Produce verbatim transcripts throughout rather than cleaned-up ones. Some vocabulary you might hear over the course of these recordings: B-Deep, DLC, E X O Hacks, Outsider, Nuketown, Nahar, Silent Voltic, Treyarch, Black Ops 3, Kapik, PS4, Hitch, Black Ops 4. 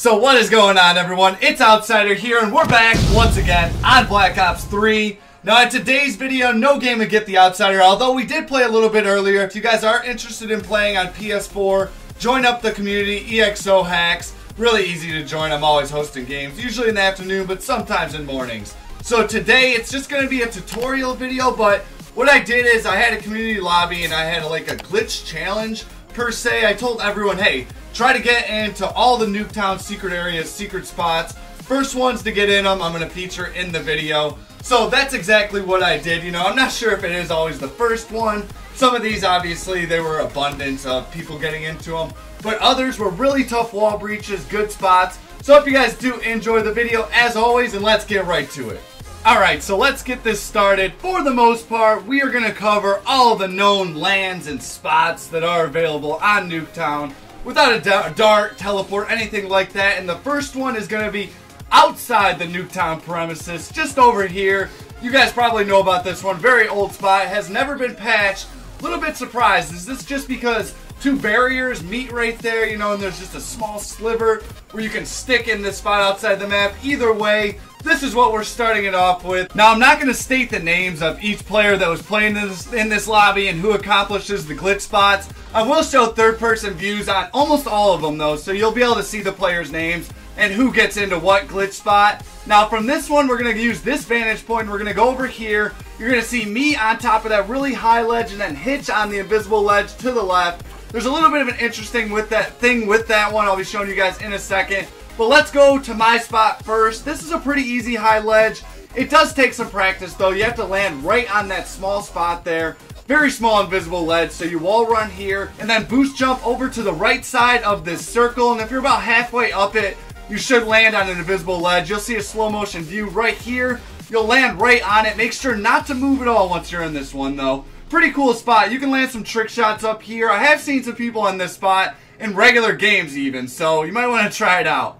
So what is going on, everyone? It's Outsider here, and we're back once again on Black Ops three. Now, in today's video, no game would get the Outsider, although we did play a little bit earlier. If you guys are interested in playing on P S four, join up the community, E X O Hacks. Really easy to join. I'm always hosting games, usually in the afternoon, but sometimes in mornings. So today, it's just going to be a tutorial video, but what I did is I had a community lobby, and I had like a glitch challenge, per se. I told everyone, hey, try to get into all the Nuketown secret areas, secret spots. First ones to get in them, I'm going to feature in the video. So that's exactly what I did. You know, I'm not sure if it is always the first one. Some of these, obviously, there were abundance of people getting into them. But others were really tough wall breaches, good spots. So if you guys do enjoy the video, as always, and let's get right to it. Alright, so let's get this started. For the most part, we are going to cover all the known lands and spots that are available on Nuketown. Without a dart, teleport, anything like that. And the first one is going to be outside the Nuketown premises, just over here. You guys probably know about this one. Very old spot. Has never been patched. A little bit surprised. Is this just because two barriers meet right there, you know, and there's just a small sliver where you can stick in this spot outside the map? Either way, this is what we're starting it off with. Now, I'm not going to state the names of each player that was playing this, in this lobby and who accomplishes the glitch spots. I will show third-person views on almost all of them, though, so you'll be able to see the players' names and who gets into what glitch spot. Now, from this one, we're going to use this vantage point. We're going to go over here. You're going to see me on top of that really high ledge and then Hitch on the invisible ledge to the left. There's a little bit of an interesting with that thing with that one. I'll be showing you guys in a second. But let's go to my spot first. This is a pretty easy high ledge. It does take some practice, though. You have to land right on that small spot there. Very small invisible ledge, so you wall run here and then boost jump over to the right side of this circle, and if you're about halfway up it, you should land on an invisible ledge. You'll see a slow motion view right here. You'll land right on it. Make sure not to move at all once you're in this one, though. Pretty cool spot. You can land some trick shots up here. I have seen some people on this spot in regular games even, so you might want to try it out.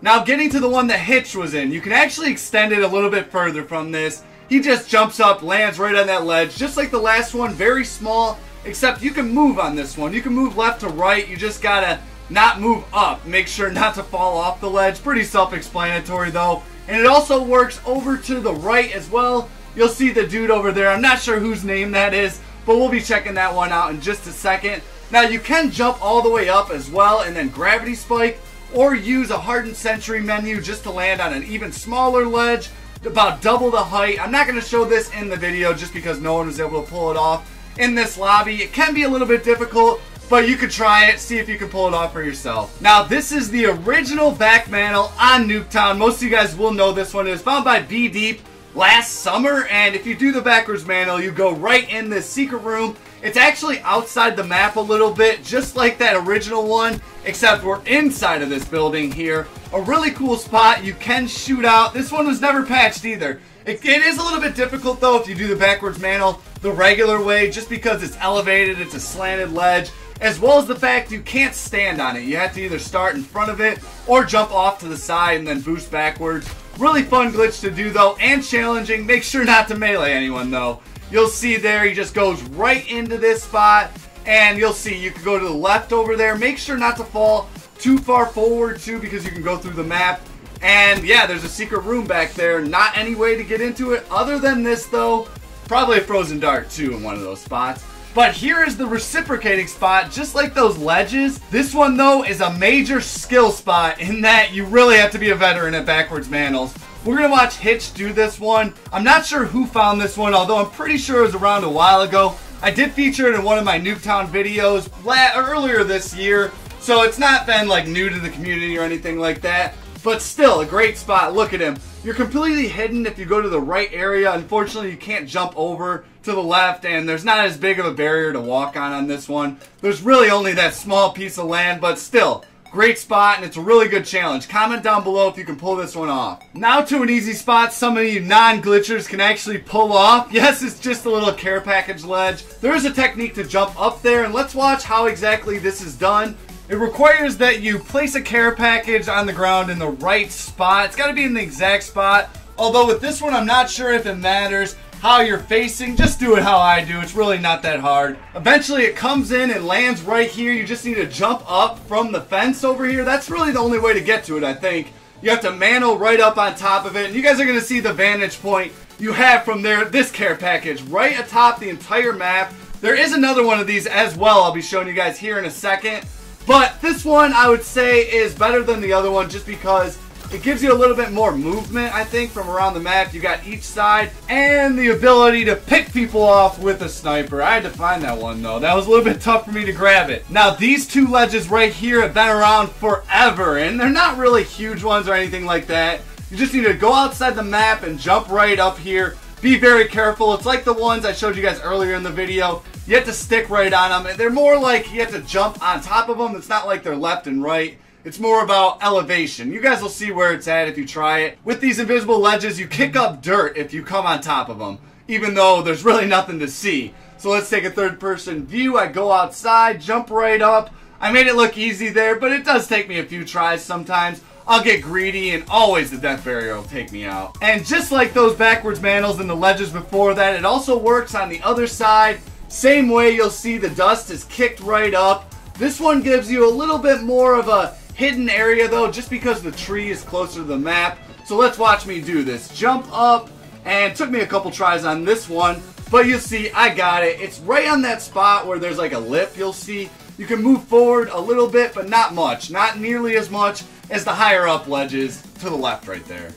Now, getting to the one that Hitch was in, you can actually extend it a little bit further from this. He just jumps up, lands right on that ledge, just like the last one, very small, except you can move on this one. You can move left to right, you just gotta not move up. Make sure not to fall off the ledge. Pretty self-explanatory, though. And it also works over to the right as well. You'll see the dude over there. I'm not sure whose name that is, but we'll be checking that one out in just a second. Now, you can jump all the way up as well and then gravity spike, or use a hardened sentry menu just to land on an even smaller ledge, about double the height. I'm not going to show this in the video just because no one was able to pull it off in this lobby. It can be a little bit difficult, but you could try it, see if you can pull it off for yourself. Now, this is the original back mantle on Nuketown. Most of you guys will know this one. It was found by B-Deep last summer, and if you do the backwards mantle, you go right in this secret room. It's actually outside the map a little bit, just like that original one, except we're inside of this building here. A really cool spot. You can shoot out. This one was never patched either. It, it is a little bit difficult, though, if you do the backwards mantle the regular way, just because it's elevated, it's a slanted ledge, as well as the fact you can't stand on it. You have to either start in front of it or jump off to the side and then boost backwards. Really fun glitch to do, though, and challenging. Make sure not to melee anyone, though. You'll see there, he just goes right into this spot, and you'll see you can go to the left over there. Make sure not to fall too far forward, too, because you can go through the map. And, yeah, there's a secret room back there. Not any way to get into it other than this, though. Probably a frozen dart, too, in one of those spots. But here is the reciprocating spot, just like those ledges. This one, though, is a major skill spot in that you really have to be a veteran at backwards mantles. We're going to watch Hitch do this one. I'm not sure who found this one, although I'm pretty sure it was around a while ago. I did feature it in one of my Nuketown videos earlier this year, so it's not been like new to the community or anything like that. But still, a great spot. Look at him. You're completely hidden if you go to the right area. Unfortunately, you can't jump over to the left, and there's not as big of a barrier to walk on on this one. There's really only that small piece of land, but still, great spot, and it's a really good challenge. Comment down below if you can pull this one off. Now to an easy spot some of you non-glitchers can actually pull off. Yes, it's just a little care package ledge. There is a technique to jump up there, and let's watch how exactly this is done. It requires that you place a care package on the ground in the right spot. It's got to be in the exact spot, although with this one, I'm not sure if it matters. how you're facing, just do it how I do. It's really not that hard. Eventually it comes in and lands right here. You just need to jump up from the fence over here. That's really the only way to get to it, I think. You have to mantle right up on top of it, and you guys are going to see the vantage point you have from there, this care package, right atop the entire map. There is another one of these as well I'll be showing you guys here in a second. But this one I would say is better than the other one just because it gives you a little bit more movement, I think, from around the map. You got each side and the ability to pick people off with a sniper. I had to find that one though. That was a little bit tough for me to grab it. Now these two ledges right here have been around forever and they're not really huge ones or anything like that. You just need to go outside the map and jump right up here. Be very careful. It's like the ones I showed you guys earlier in the video. You have to stick right on them, and they're more like you have to jump on top of them. It's not like they're left and right. It's more about elevation. You guys will see where it's at if you try it. With these invisible ledges, you kick up dirt if you come on top of them, even though there's really nothing to see. So let's take a third-person view. I go outside, jump right up. I made it look easy there, but it does take me a few tries sometimes. I'll get greedy, and always the death barrier will take me out. And just like those backwards mantles and the ledges before that, it also works on the other side. Same way, you'll see the dust is kicked right up. This one gives you a little bit more of a hidden area though, just because the tree is closer to the map. So let's watch me do this. Jump up, and it took me a couple tries on this one, but you see I got it. It's right on that spot where there's like a lip, you'll see. You can move forward a little bit, but not much. Not nearly as much as the higher up ledges to the left right there.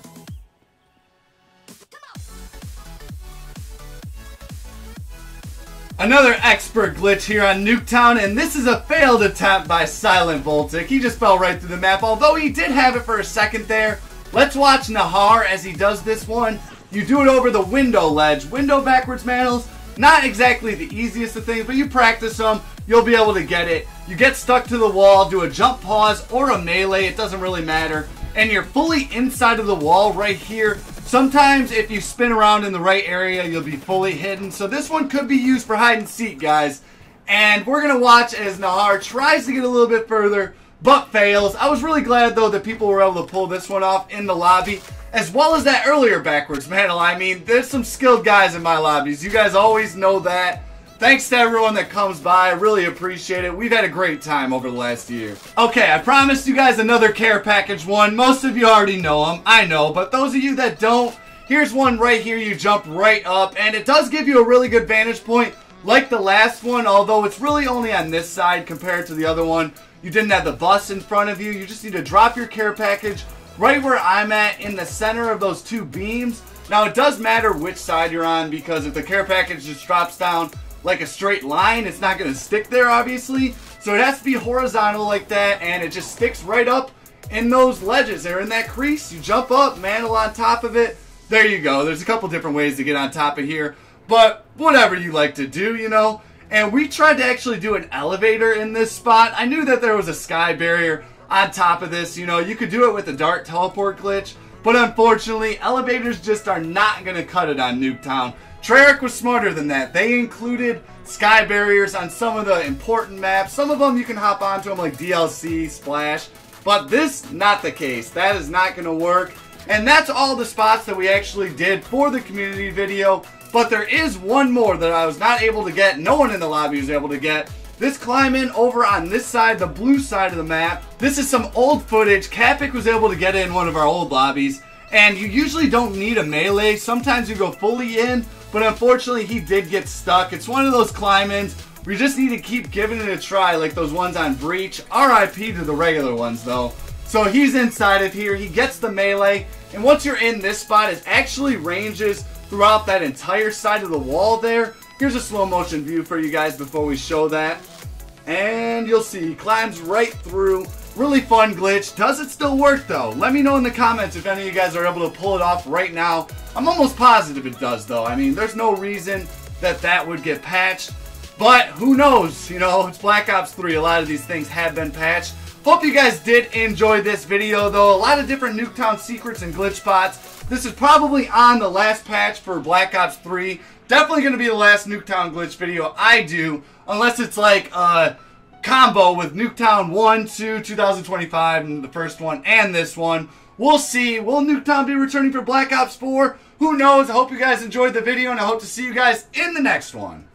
Another expert glitch here on Nuketown, and this is a failed attempt by Silent Voltic. He just fell right through the map, although he did have it for a second there. Let's watch Nahar as he does this one. You do it over the window ledge. Window backwards mantles, not exactly the easiest of things, but you practice them, you'll be able to get it. You get stuck to the wall, do a jump pause or a melee, it doesn't really matter. And you're fully inside of the wall right here. Sometimes if you spin around in the right area, you'll be fully hidden. So this one could be used for hide and seek, guys. And we're going to watch as Nahar tries to get a little bit further, but fails. I was really glad, though, that people were able to pull this one off in the lobby, as well as that earlier backwards mantle. I mean, there's some skilled guys in my lobbies. You guys always know that. Thanks to everyone that comes by, I really appreciate it. We've had a great time over the last year. Okay, I promised you guys another care package one. Most of you already know them, I know, but those of you that don't, here's one right here. You jump right up, and it does give you a really good vantage point, like the last one, although it's really only on this side compared to the other one. You didn't have the bus in front of you. You just need to drop your care package right where I'm at in the center of those two beams. Now, it does matter which side you're on, because if the care package just drops down like a straight line, it's not going to stick there, obviously. So it has to be horizontal like that, and it just sticks right up in those ledges there in that crease. You jump up, mantle on top of it. There you go. There's a couple different ways to get on top of here, but whatever you like to do, you know. And we tried to actually do an elevator in this spot. I knew that there was a sky barrier on top of this. You know, you could do it with a dart teleport glitch, but unfortunately, elevators just are not going to cut it on Nuketown. Treyarch was smarter than that. They included sky barriers on some of the important maps. Some of them you can hop onto them like D L C, Splash, but this, not the case. That is not going to work. And that's all the spots that we actually did for the community video, but there is one more that I was not able to get. No one in the lobby was able to get. This climb in over on this side, the blue side of the map. This is some old footage. Kapik was able to get in one of our old lobbies, and you usually don't need a melee. Sometimes you go fully in, but unfortunately, he did get stuck. It's one of those climb-ins where you just need to keep giving it a try, like those ones on Breach. R I P to the regular ones, though. So he's inside of here. He gets the melee. And once you're in this spot, it actually ranges throughout that entire side of the wall there. Here's a slow-motion view for you guys before we show that. And you'll see he climbs right through. Really fun glitch. Does it still work, though? Let me know in the comments if any of you guys are able to pull it off right now. I'm almost positive it does, though. I mean, there's no reason that that would get patched, but who knows? You know, it's Black Ops three. A lot of these things have been patched. Hope you guys did enjoy this video, though. A lot of different Nuketown secrets and glitch spots. This is probably on the last patch for Black Ops three. Definitely going to be the last Nuketown glitch video I do, unless it's like, uh... combo with Nuketown one, two, two thousand twenty-five, and the first one and this one. We'll see. Will Nuketown be returning for Black Ops four? Who knows? I hope you guys enjoyed the video, and I hope to see you guys in the next one.